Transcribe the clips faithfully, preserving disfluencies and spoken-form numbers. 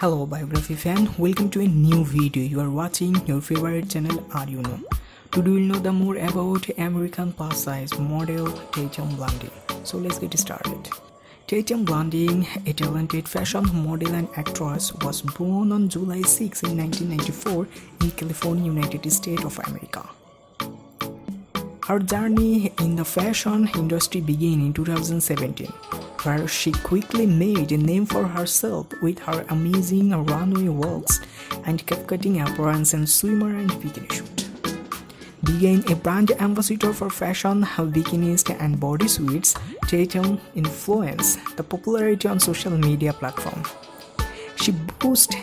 Hello biography fan, welcome to a new video. You are watching your favorite channel Are You Know. Today we'll know the more about American plus size model Tatum Blinding. So let's get started. Tatum Blinding, a talented fashion model and actress, was born on July sixth in nineteen ninety-four in California, United States of America. Her journey in the fashion industry began in two thousand seventeen, where she quickly made a name for herself with her amazing runway walks and cap-cutting appearance and swimmer and bikini shoot. Being a brand ambassador for fashion, bikinis and bodysuits, Tatum influenced the popularity on social media platform. She boasts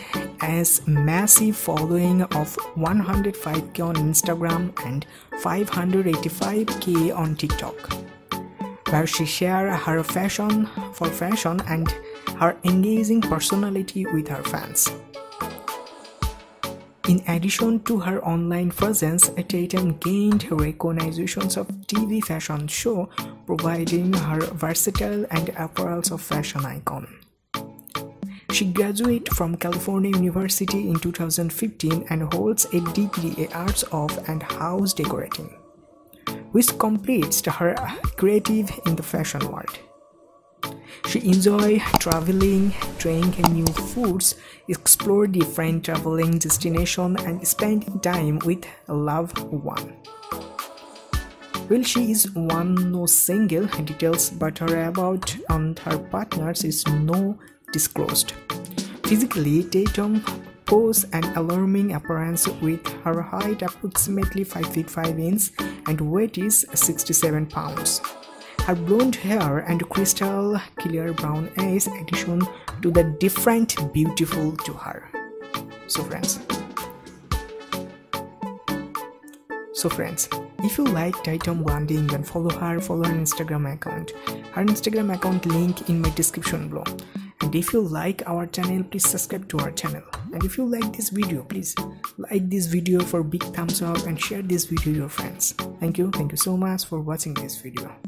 a massive following of one hundred five K on Instagram and five hundred eighty-five K on TikTok, where she shares her fashion for fashion and her engaging personality with her fans. In addition to her online presence, Tatum gained recognitions of T V fashion show, providing her versatile and apparel of fashion icon. She graduated from California University in two thousand fifteen and holds a degree in Arts of and House Decorating, which completes her creative in the fashion world. She enjoys traveling, trying new foods, explore different traveling destinations, and spending time with a loved one. While she is one no single details but her about and her partners is no disclosed. Physically, Tatum poses an alarming appearance with her height approximately five feet five inches and weight is sixty-seven pounds. Her blonde hair and crystal clear brown eyes addition to the different beautiful to her. So friends, so friends, if you like Tatum Blinding, then follow her, follow her Instagram account. Her Instagram account link in my description below. And if you like our channel, please subscribe to our channel. And if you like this video, please like this video for big thumbs up and share this video to your friends. Thank you. Thank you so much for watching this video.